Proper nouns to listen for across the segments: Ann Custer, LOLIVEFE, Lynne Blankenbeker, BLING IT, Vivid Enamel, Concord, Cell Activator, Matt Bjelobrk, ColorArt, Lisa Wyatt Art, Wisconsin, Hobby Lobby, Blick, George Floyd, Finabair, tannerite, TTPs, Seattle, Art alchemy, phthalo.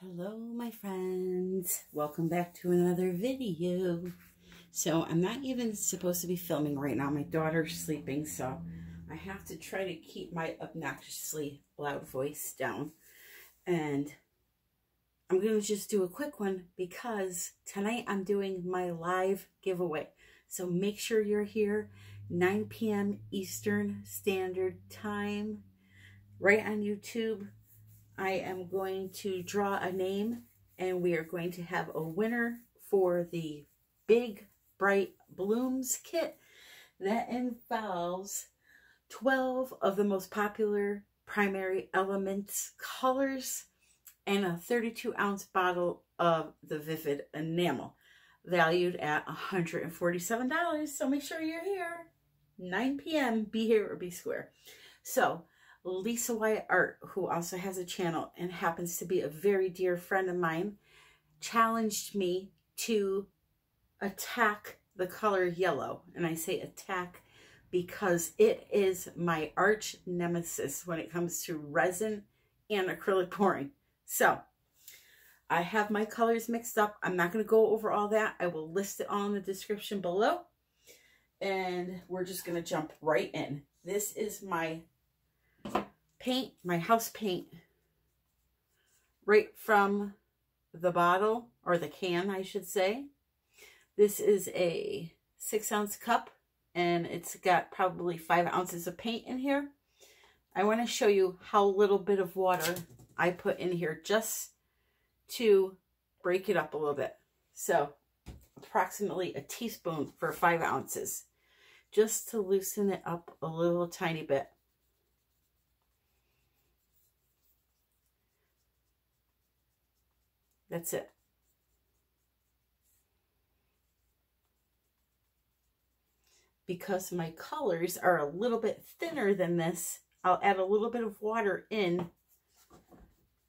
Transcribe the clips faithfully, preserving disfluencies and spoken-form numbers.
Hello my friends, welcome back to another video. So I'm not even supposed to be filming right now. My daughter's sleeping, so I have to try to keep my obnoxiously loud voice down. And I'm going to just do a quick one because tonight I'm doing my live giveaway. So make sure you're here, nine p m Eastern Standard Time, right on YouTube. I am going to draw a name and we are going to have a winner for the Big Bright Blooms kit that involves twelve of the most popular primary elements colors and a thirty-two ounce bottle of the Vivid Enamel valued at one hundred forty-seven dollars. So make sure you're here, nine p m Be here or be square. So Lisa Wyatt Art, who also has a channel and happens to be a very dear friend of mine, challenged me to attack the color yellow. And I say attack because it is my arch nemesis when it comes to resin and acrylic pouring. So I have my colors mixed up. I'm not going to go over all that. I will list it all in the description below. And we're just going to jump right in. This is my paint, my house paint, right from the bottle, or the can I should say. This is a six ounce cup and it's got probably five ounces of paint in here. I want to show you how little bit of water I put in here just to break it up a little bit. So approximately a teaspoon for five ounces just to loosen it up a little tiny bit. That's it. Because my colors are a little bit thinner than this, I'll add a little bit of water in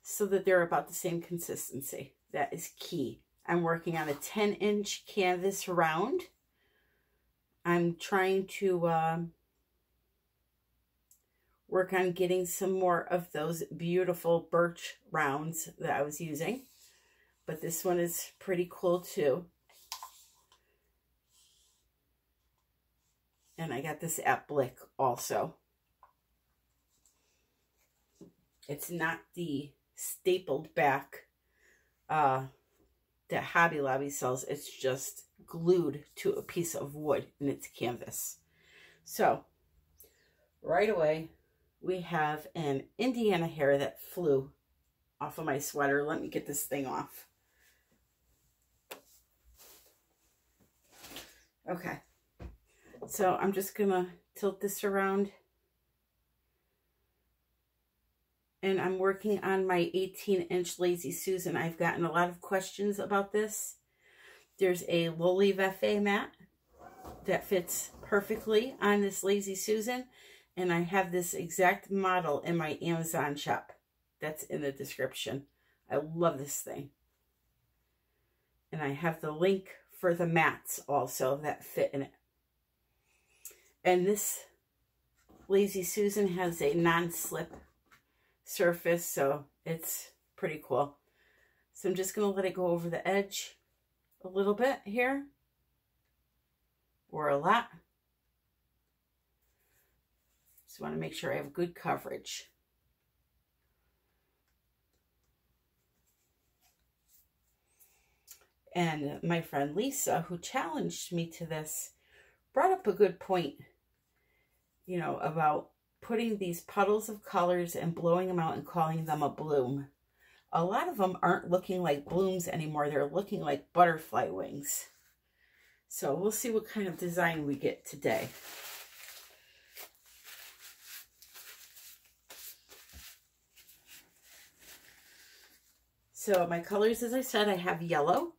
so that they're about the same consistency. That is key. I'm working on a ten inch canvas round. I'm trying to um, work on getting some more of those beautiful birch rounds that I was using. But this one is pretty cool too. And I got this at Blick also. It's not the stapled back uh, that Hobby Lobby sells. It's just glued to a piece of wood and it's canvas. So right away we have an Indiana hair that flew off of my sweater. Let me get this thing off. Okay, so I'm just gonna tilt this around and I'm working on my eighteen inch Lazy Susan. I've gotten a lot of questions about this. There's a LOLIVEFE mat that fits perfectly on this Lazy Susan and I have this exact model in my Amazon shop. That's in the description. I love this thing. And I have the link for the mats also that fit in it. And this Lazy Susan has a non-slip surface, so it's pretty cool. So I'm just going to let it go over the edge a little bit here, or a lot. Just want to make sure I have good coverage. And my friend Lisa, who challenged me to this, brought up a good point, you know, about putting these puddles of colors and blowing them out and calling them a bloom. A lot of them aren't looking like blooms anymore. They're looking like butterfly wings. So we'll see what kind of design we get today. So my colors, as I said, I have yellow.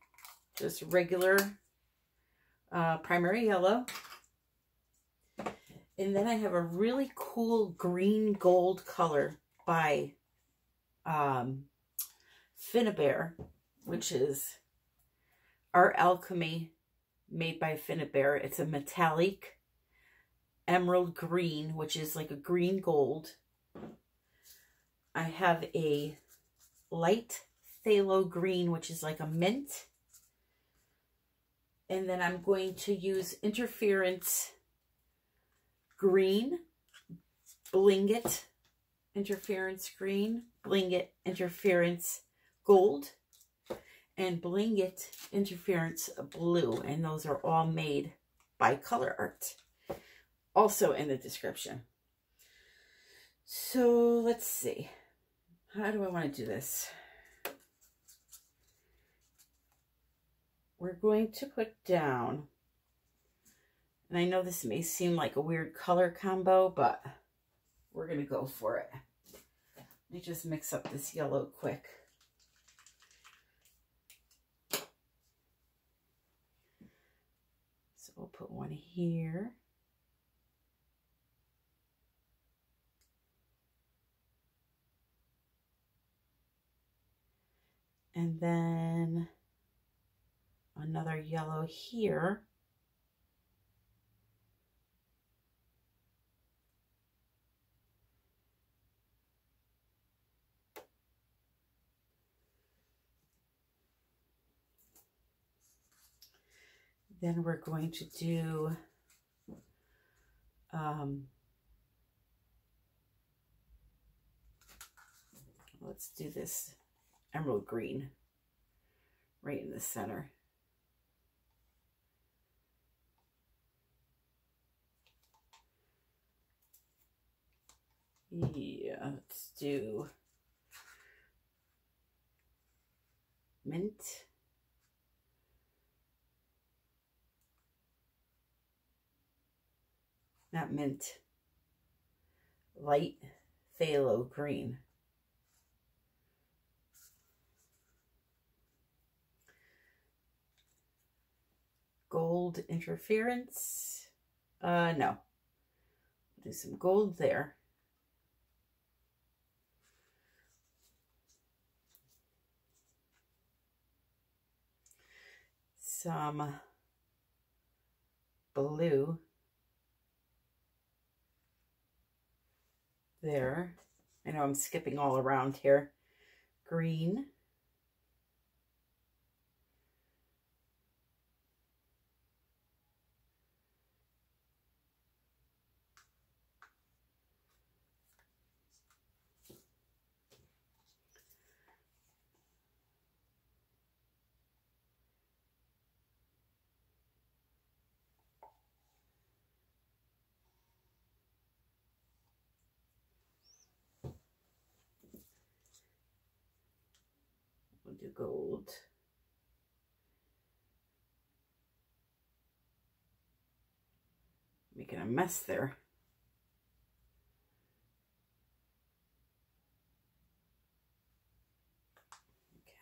Just regular uh, primary yellow. And then I have a really cool green gold color by um, Finabair, which is Art Alchemy made by Finabair. It's a metallic emerald green, which is like a green gold. I have a light phthalo green, which is like a mint. And then I'm going to use Interference Green, Bling It, Interference Green, Bling It, Interference Gold, and Bling It, Interference Blue. And those are all made by ColorArt, also in the description. So let's see. How do I want to do this? We're going to put down, and I know this may seem like a weird color combo, but we're going to go for it. Let me just mix up this yellow quick. So we'll put one here. And then another yellow here. Then we're going to do um, let's do this emerald green right in the center. Yeah, let's do mint. Not mint, light phthalo green. Gold interference, uh, no, do some gold there. Some blue there. I know I'm skipping all around here. Green. Do gold. Making a mess there.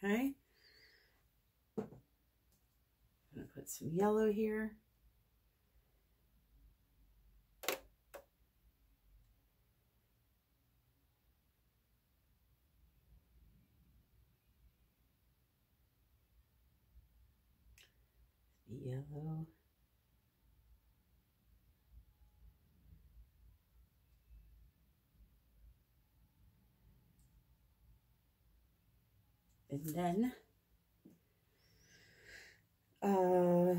Okay. I'm gonna put some yellow here. Yellow. And then uh,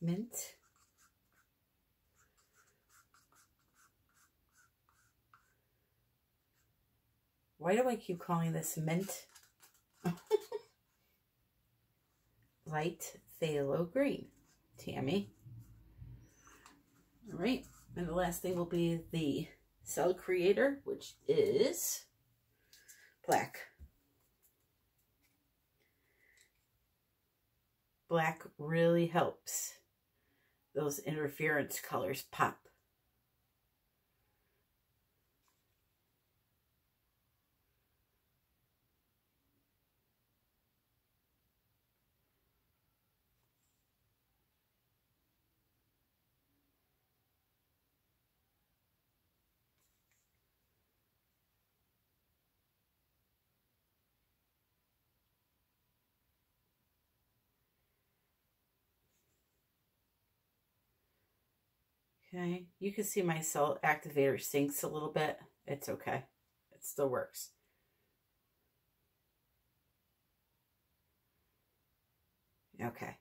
mint. Why do I keep calling this mint? Light phthalo green, Tammy. All right, and the last thing will be the cell creator, which is black. Black really helps those interference colors pop. Okay, you can see my cell activator sinks a little bit. It's okay. It still works. Okay.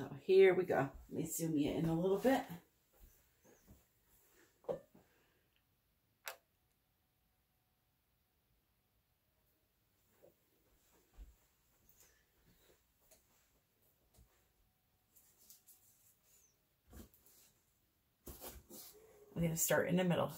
Oh, here we go. Let me zoom you in a little bit. I'm going to start in the middle.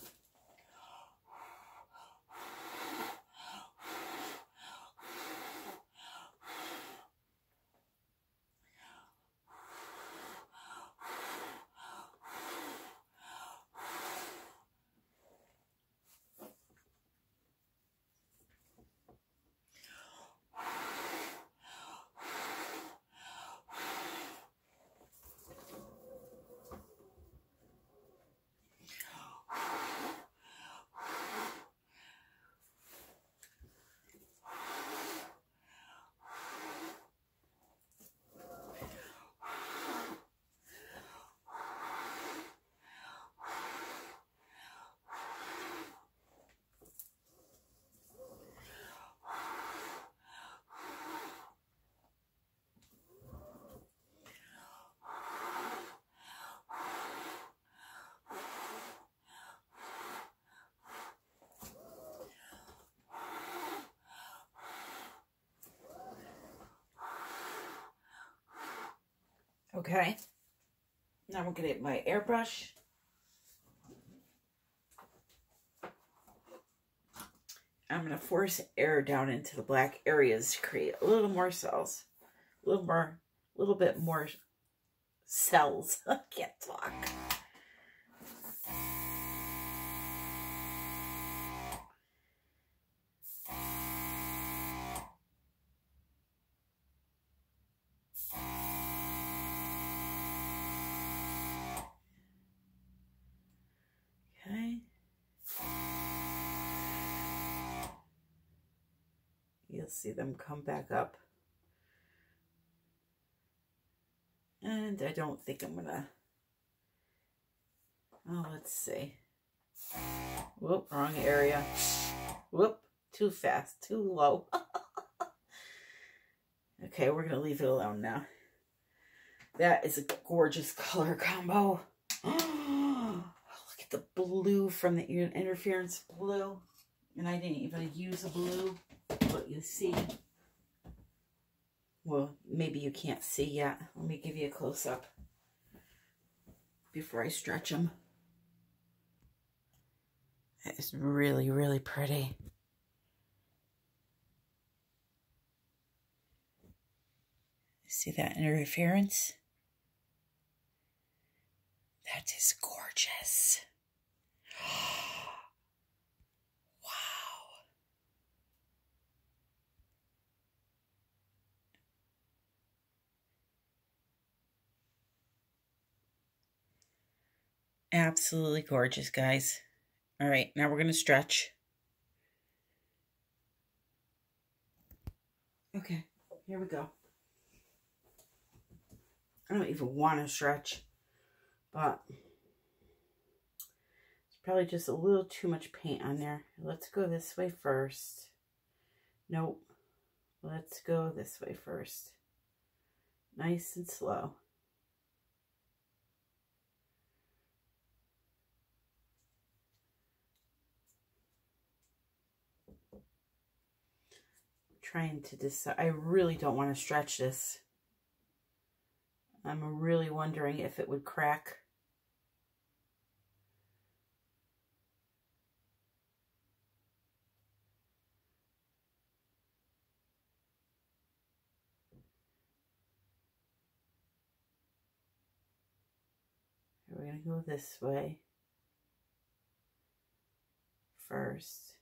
Okay, now I'm going to get my airbrush . I'm going to force air down into the black areas to create a little more cells, a little more a little bit more cells. I can't talk. See them come back up, and I don't think I'm gonna oh let's see whoop wrong area whoop too fast, too low. Okay, we're gonna leave it alone now. That is a gorgeous color combo. Oh, look at the blue from the interference blue, and I didn't even use a blue. But you see, well, maybe you can't see yet. Let me give you a close-up before I stretch them. It's really, really pretty. See that interference? That is gorgeous. Absolutely gorgeous, guys. All right, now we're going to stretch. Okay, here we go. I don't even want to stretch, but it's probably just a little too much paint on there. Let's go this way first. Nope. Let's go this way first. Nice and slow. Trying to decide. I really don't want to stretch this. I'm really wondering if it would crack. We're going to go this way first.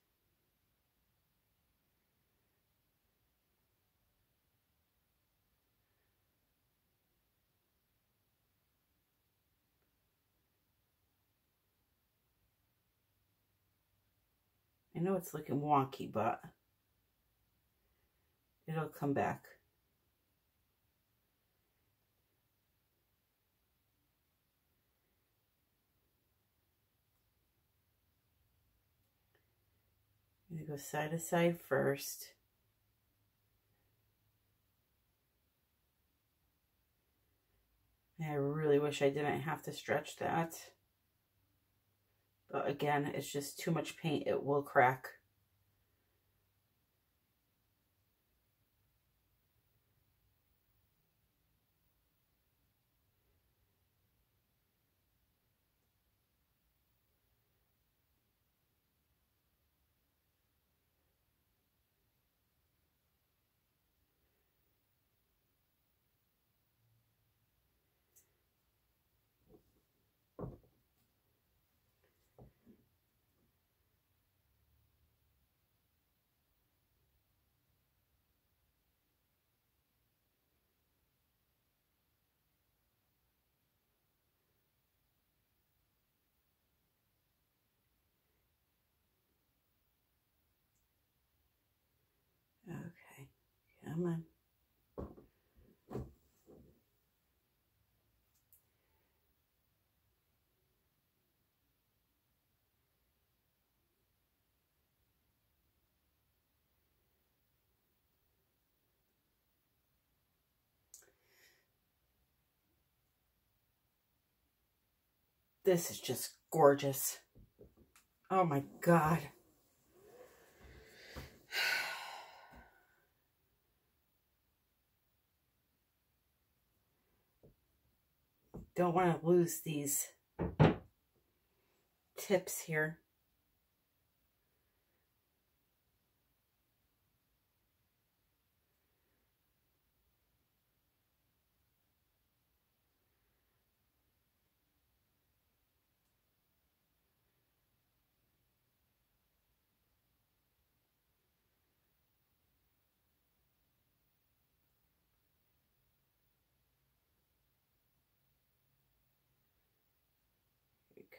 I know it's looking wonky, but it'll come back. go side to side first. I really wish I didn't have to stretch that. But again, it's just too much paint, it will crack. Come on. This is just gorgeous. Oh my God. Don't want to lose these tips here.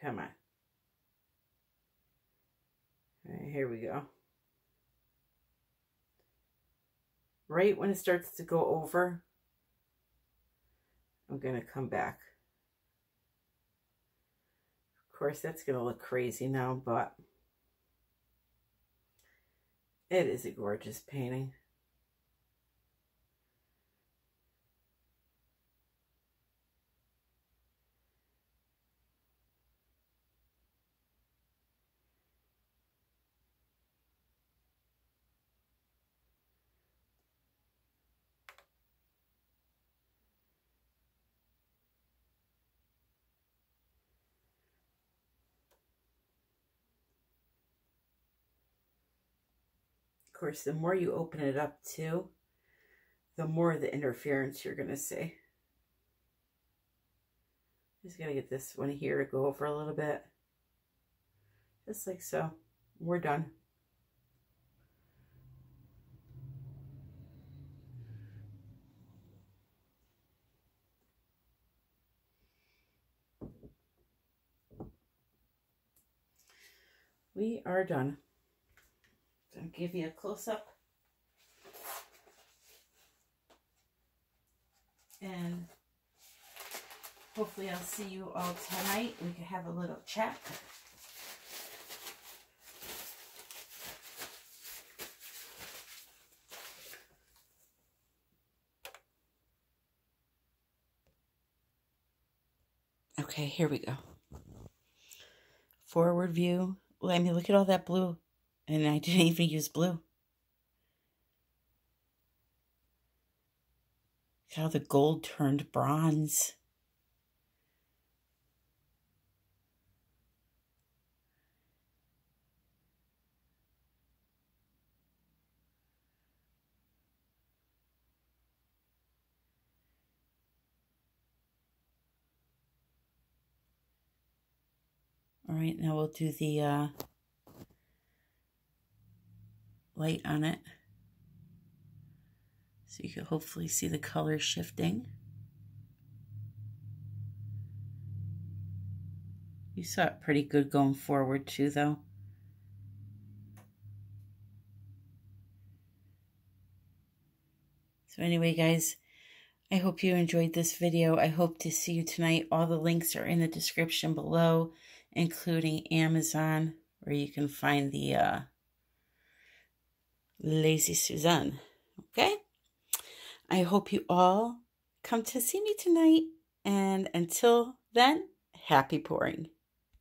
Come on. All right, here we go. Right when it starts to go over, I'm going to come back. Of course, that's going to look crazy now, but it is a gorgeous painting. Of course, the more you open it up too, the more the interference you're going to see. Just going to get this one here to go over a little bit. Just like so. We're done. We are done. I'll give you a close-up and hopefully I'll see you all tonight. We can have a little chat. Okay, here we go. Forward view. Well, I mean, look at all that blue. And I didn't even use blue. Look how the gold turned bronze. All right, now we'll do the... Uh, light on it so you can hopefully see the color shifting. You saw it pretty good going forward too though. So anyway guys, I hope you enjoyed this video. I hope to see you tonight. All the links are in the description below, including Amazon, where you can find the uh, Lazy Suzanne. Okay? I hope you all come to see me tonight. And until then, happy pouring.